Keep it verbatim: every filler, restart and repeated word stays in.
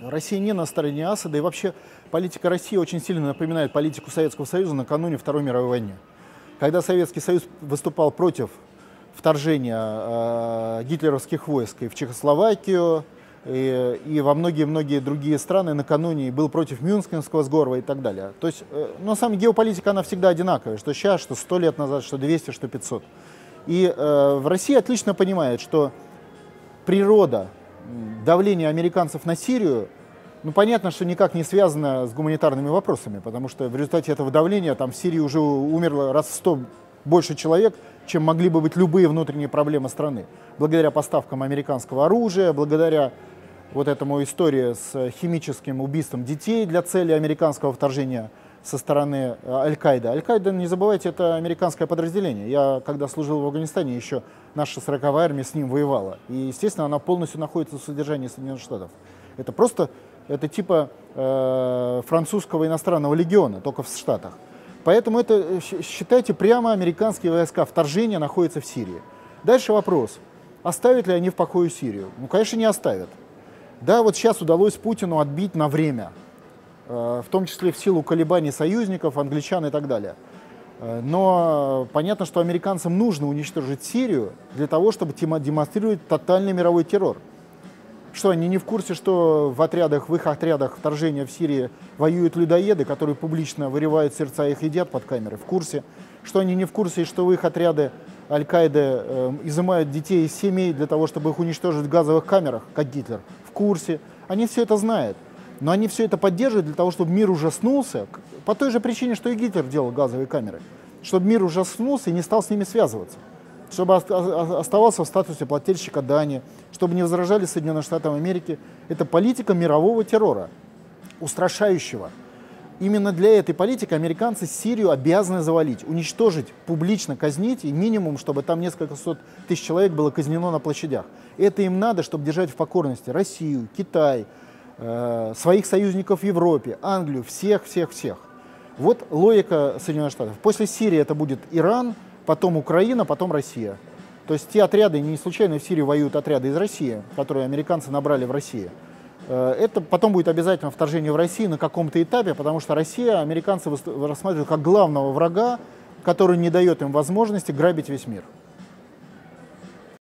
Россия не на стороне Асада, и вообще политика России очень сильно напоминает политику Советского Союза накануне Второй мировой войны. Когда Советский Союз выступал против вторжения э, гитлеровских войск и в Чехословакию, и, и во многие-многие другие страны накануне, и был против Мюнхенского сговора и так далее. То есть, э, на самом деле, геополитика, она всегда одинаковая, что сейчас, что сто лет назад, что двести, что пятьсот. И э, в России отлично понимает, что природа давление американцев на Сирию, ну понятно, что никак не связано с гуманитарными вопросами, потому что в результате этого давления там в Сирии уже умерло раз в сто больше человек, чем могли бы быть любые внутренние проблемы страны. Благодаря поставкам американского оружия, благодаря вот этому истории с химическим убийством детей для цели американского вторжения со стороны Аль-Каида. Аль-Каида, не забывайте, это американское подразделение. Я, когда служил в Афганистане, еще наша сороковая армия с ним воевала. И, естественно, она полностью находится в содержании Соединенных Штатов. Это просто, это типа э, французского иностранного легиона, только в Штатах. Поэтому это, считайте, прямо американские войска вторжения находятся в Сирии. Дальше вопрос, оставят ли они в покое Сирию? Ну, конечно, не оставят. Да, вот сейчас удалось Путину отбить на время, в том числе в силу колебаний союзников, англичан и так далее. Но понятно, что американцам нужно уничтожить Сирию для того, чтобы демонстрировать тотальный мировой террор. Что, они не в курсе, что в отрядах, в их отрядах вторжения в Сирии воюют людоеды, которые публично вырывают сердца и их едят под камеры? В курсе. Что они не в курсе, что в их отряды Аль-Каиды э, изымают детей из семей для того, чтобы их уничтожить в газовых камерах, как Гитлер? В курсе. Они все это знают. Но они все это поддерживают для того, чтобы мир ужаснулся, по той же причине, что и Гитлер делал газовые камеры, чтобы мир ужаснулся и не стал с ними связываться, чтобы оставался в статусе плательщика дани, чтобы не возражали Соединенные Штаты Америки. Это политика мирового террора, устрашающего. Именно для этой политики американцы Сирию обязаны завалить, уничтожить, публично казнить, и минимум, чтобы там несколько сот тысяч человек было казнено на площадях. Это им надо, чтобы держать в покорности Россию, Китай, своих союзников в Европе, Англию, всех, всех, всех. Вот логика Соединенных Штатов. После Сирии это будет Иран, потом Украина, потом Россия. То есть те отряды, не случайно в Сирии воюют отряды из России, которые американцы набрали в России. Это потом будет обязательно вторжение в Россию на каком-то этапе, потому что Россия американцы рассматривают как главного врага, который не дает им возможности грабить весь мир.